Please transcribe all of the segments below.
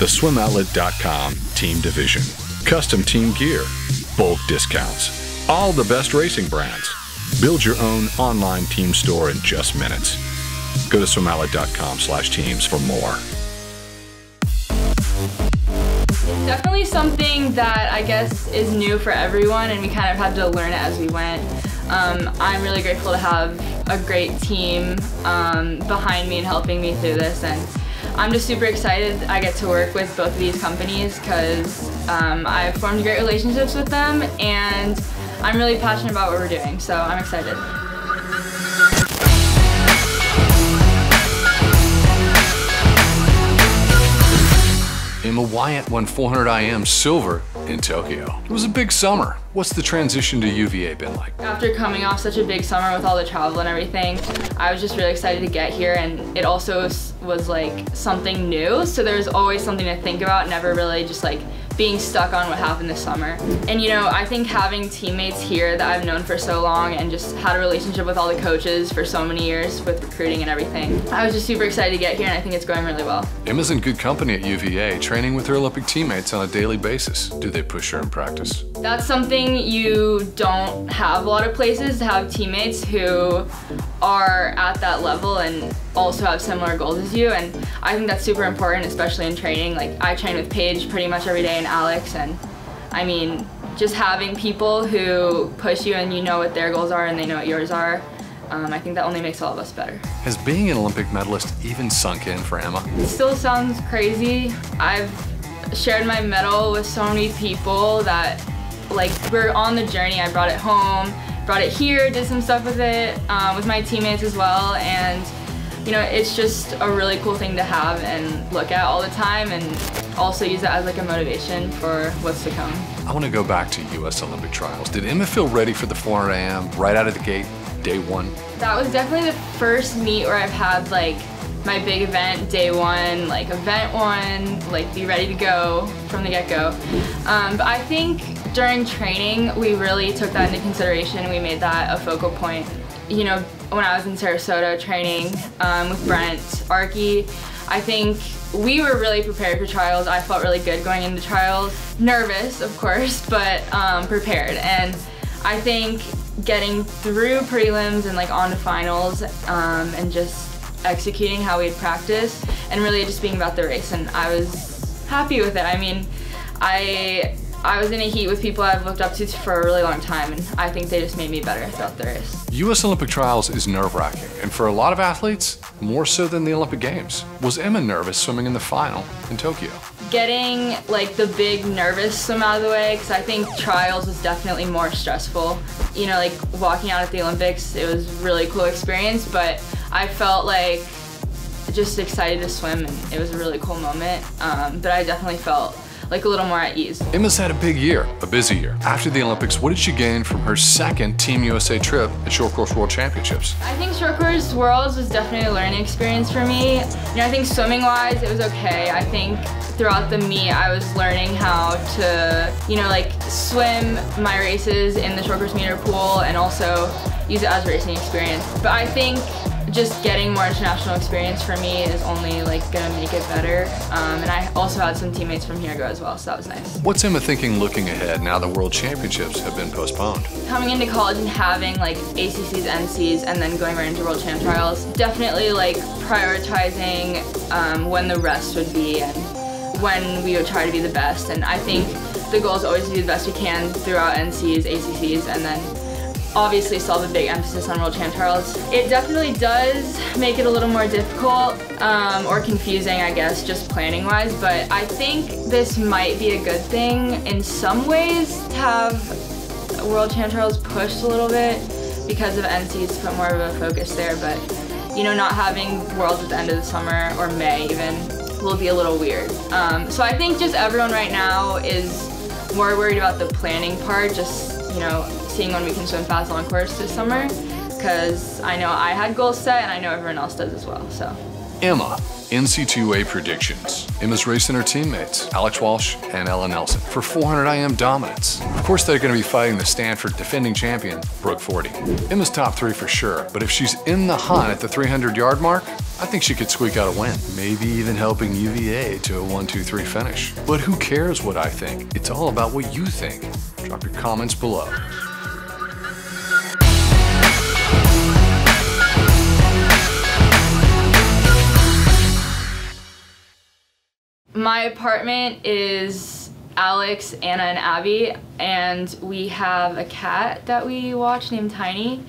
the swimoutlet.com team division, custom team gear, bulk discounts, all the best racing brands. Build your own online team store in just minutes. Go to swimoutlet.com/teams for more. Definitely something that I guess is new for everyone, and we kind of had to learn it as we went. I'm really grateful to have a great team behind me and helping me through this, and I'm just super excited I get to work with both of these companies because I've formed great relationships with them, and I'm really passionate about what we're doing, so I'm excited. Emma Weyant won 400 IM silver in Tokyo. It was a big summer. What's the transition to UVA been like? After coming off such a big summer with all the travel and everything, I was just really excited to get here, and it also was like something new, so there was always something to think about, never really just like being stuck on what happened this summer. And you know, I think having teammates here that I've known for so long and just had a relationship with all the coaches for so many years with recruiting and everything, I was just super excited to get here, and I think it's going really well. Emma's in good company at UVA, training with her Olympic teammates on a daily basis. Do they push her in practice? That's something you don't have a lot of places, to have teammates who are at that level and also have similar goals as you, and I think that's super important, especially in training. Like, I train with Paige pretty much every day, and Alex, and I mean, just having people who push you and you know what their goals are and they know what yours are, I think that only makes all of us better. Has being an Olympic medalist even sunk in for Emma? It still sounds crazy. I've shared my medal with so many people that, like, we're on the journey. I brought it home, brought it here, did some stuff with it, with my teammates as well, and you know, it's just a really cool thing to have and look at all the time, and also use that as like a motivation for what's to come. I want to go back to U.S. Olympic trials. Did Emma feel ready for the 400 IM right out of the gate, day one? That was definitely the first meet where I've had like my big event, day one, like event one, like be ready to go from the get-go. But I think during training, we really took that into consideration. We made that a focal point. You know, when I was in Sarasota training with Brent Arkey, I think we were really prepared for trials. I felt really good going into trials. Nervous, of course, but prepared. And I think getting through prelims and like on to finals and just executing how we had practiced and really just being about the race. And I was happy with it. I mean, I was in a heat with people I've looked up to for a really long time, and I think they just made me better throughout the race. U.S. Olympic trials is nerve-wracking, and for a lot of athletes, more so than the Olympic Games. Was Emma nervous swimming in the final in Tokyo? Getting like the big nervous swim out of the way, because I think trials was definitely more stressful. You know, like walking out at the Olympics, it was a really cool experience, but I felt like just excited to swim, and it was a really cool moment, but I definitely felt like a little more at ease. Emma's had a big year, a busy year. After the Olympics, what did she gain from her second Team USA trip at Short Course World Championships? I think Short Course Worlds was definitely a learning experience for me. You know, I think swimming-wise, it was okay. I think throughout the meet, I was learning how to, you know, like swim my races in the Short Course meter pool and also use it as a racing experience. But I think just getting more international experience for me is only like gonna make it better. And I also had some teammates from here go as well, so that was nice. What's Emma thinking looking ahead now the World Championships have been postponed? Coming into college and having like ACCs, NCs, and then going right into World Champ trials, definitely like prioritizing when the rest would be and when we would try to be the best. And I think the goal is always to do the best we can throughout NCs, ACCs, and then obviously still have a big emphasis on World Champ trials. It definitely does make it a little more difficult or confusing, I guess, just planning-wise, but I think this might be a good thing in some ways to have World Champ trials pushed a little bit because of NCs to put more of a focus there, but you know, not having Worlds at the end of the summer or May even will be a little weird. So I think just everyone right now is more worried about the planning part, just, you know, seeing when we can swim fast long course this summer, because I know I had goals set and I know everyone else does as well, so. Emma, NC2A predictions. Emma's racing her teammates, Alex Walsh and Ella Nelson, for 400 IM dominance. Of course, they're gonna be fighting the Stanford defending champion, Brooke Forde. Emma's top three for sure, but if she's in the hunt at the 300-yard mark, I think she could squeak out a win, maybe even helping UVA to a 1-2-3 finish. But who cares what I think? It's all about what you think. Drop your comments below. My apartment is Alex, Anna, and Abby, and we have a cat that we watch named Tiny.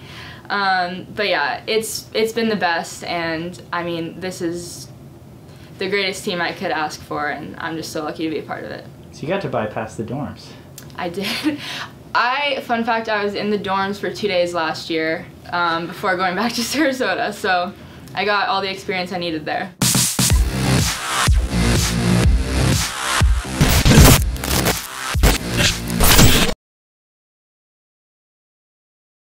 But yeah, it's been the best, and I mean, this is the greatest team I could ask for, and I'm just so lucky to be a part of it. So you got to bypass the dorms. I did. Fun fact, I was in the dorms for 2 days last year before going back to Sarasota, so I got all the experience I needed there.